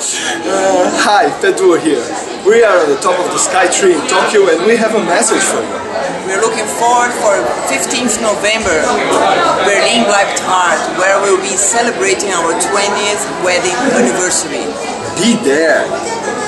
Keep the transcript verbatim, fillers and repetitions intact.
Uh, hi, PETDuo here. We are on the top of the Sky Tree in Tokyo and we have a message for you. We're looking forward for fifteenth November, Berlin Bleibt Hard, where we'll be celebrating our twentieth wedding anniversary. Be there!